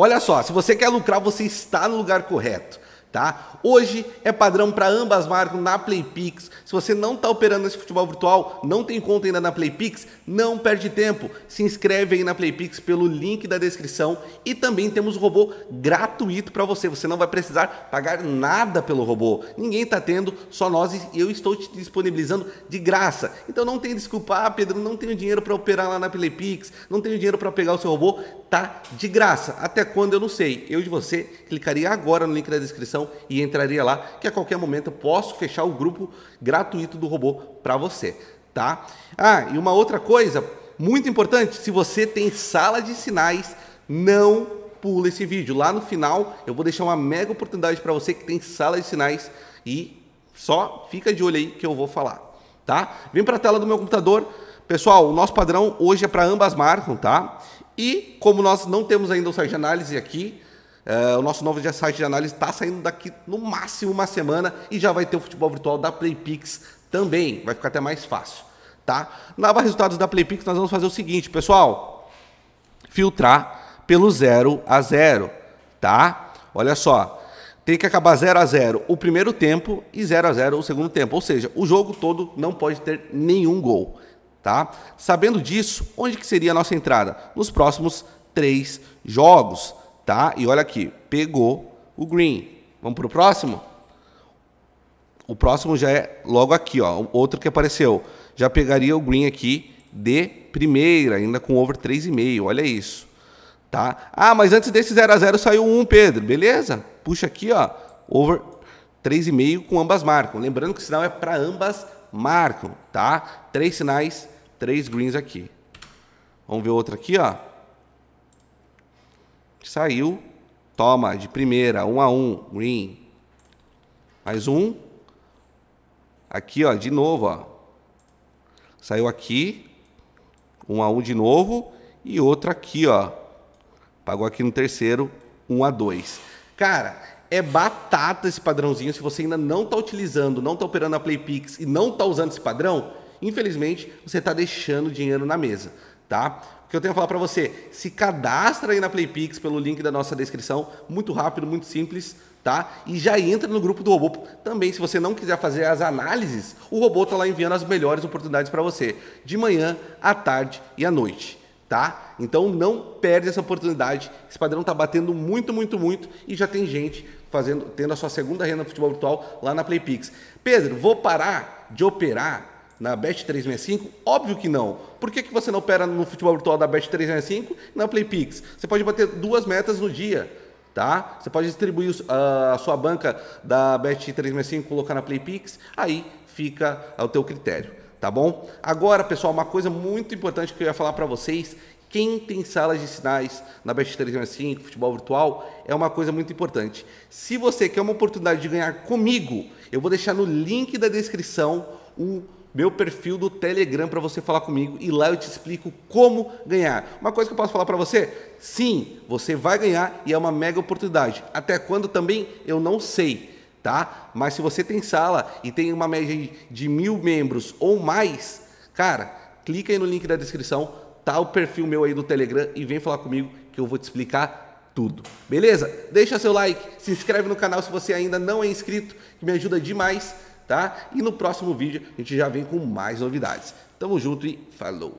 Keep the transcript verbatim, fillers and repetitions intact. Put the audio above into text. Olha só, se você quer lucrar, você está no lugar correto, tá? Hoje é padrão para ambas marcas na PlayPix. Se você não está operando esse futebol virtual, não tem conta ainda na PlayPix, não perde tempo. Se inscreve aí na PlayPix pelo link da descrição e também temos o robô gratuito para você. Você não vai precisar pagar nada pelo robô. Ninguém está tendo, só nós, e eu estou te disponibilizando de graça. Então não tem desculpa, ah, Pedro, não tenho dinheiro para operar lá na PlayPix, não tenho dinheiro para pegar o seu robô. Tá de graça. Até quando eu não sei. Eu e você clicaria agora no link da descrição e entraria lá, que a qualquer momento eu posso fechar o grupo gratuito do robô para você, tá? Ah, e uma outra coisa muito importante, se você tem sala de sinais, não pula esse vídeo. Lá no final eu vou deixar uma mega oportunidade para você que tem sala de sinais e só fica de olho aí que eu vou falar, tá? Vem para a tela do meu computador. Pessoal, o nosso padrão hoje é para ambas marcas, tá? E como nós não temos ainda o site de análise aqui, uh, o nosso novo site de análise está saindo daqui no máximo uma semana e já vai ter o futebol virtual da PlayPix também. Vai ficar até mais fácil, tá? Na barra resultados da PlayPix nós vamos fazer o seguinte, pessoal. Filtrar pelo zero a zero, tá? Olha só. Tem que acabar zero a zero o primeiro tempo e zero a zero o segundo tempo. Ou seja, o jogo todo não pode ter nenhum gol. Tá? Sabendo disso, onde que seria a nossa entrada? Nos próximos três jogos, tá? E olha aqui, pegou o green. Vamos para o próximo? O próximo já é logo aqui, ó, outro que apareceu. Já pegaria o green aqui de primeira, ainda com over três vírgula cinco, olha isso. Tá? Ah, mas antes desse zero a zero saiu um, Pedro, beleza? Puxa aqui, ó, over três vírgula cinco com ambas marcam. Lembrando que o sinal é para ambas marcam, tá? Três sinais, três greens aqui. Vamos ver outro aqui, ó. Saiu. Toma, de primeira, um a um, green. Mais um. Aqui, ó, de novo, ó. Saiu aqui. Um a um de novo. E outro aqui, ó. Pagou aqui no terceiro, um a dois. Cara... é batata esse padrãozinho. Se você ainda não está utilizando, não está operando a PlayPix e não está usando esse padrão, infelizmente você está deixando dinheiro na mesa, tá? O que eu tenho a falar para você, se cadastra aí na PlayPix pelo link da nossa descrição, muito rápido, muito simples, tá? E já entra no grupo do robô também. Se você não quiser fazer as análises, o robô está lá enviando as melhores oportunidades para você, de manhã, à tarde e à noite. Tá? Então não perde essa oportunidade. Esse padrão está batendo muito, muito, muito e já tem gente fazendo, tendo a sua segunda renda no futebol virtual lá na PlayPix. Pedro, vou parar de operar na Bet trezentos e sessenta e cinco? Óbvio que não. Por que que você não opera no futebol virtual da Bet trezentos e sessenta e cinco e na PlayPix? Você pode bater duas metas no dia. Tá? Você pode distribuir a sua banca da Bet trezentos e sessenta e cinco e colocar na PlayPix. Aí fica ao teu critério. Tá bom? Agora, pessoal, uma coisa muito importante que eu ia falar para vocês. Quem tem salas de sinais na Bet trezentos e sessenta e cinco, futebol virtual, é uma coisa muito importante. Se você quer uma oportunidade de ganhar comigo, eu vou deixar no link da descrição o meu perfil do Telegram para você falar comigo e lá eu te explico como ganhar. Uma coisa que eu posso falar para você, sim, você vai ganhar e é uma mega oportunidade. Até quando também, eu não sei. Tá? Mas se você tem sala e tem uma média de mil membros ou mais, cara, clica aí no link da descrição, tá o perfil meu aí do Telegram e vem falar comigo que eu vou te explicar tudo, beleza? Deixa seu like, se inscreve no canal se você ainda não é inscrito, que me ajuda demais, tá? E no próximo vídeo a gente já vem com mais novidades. Tamo junto e falou!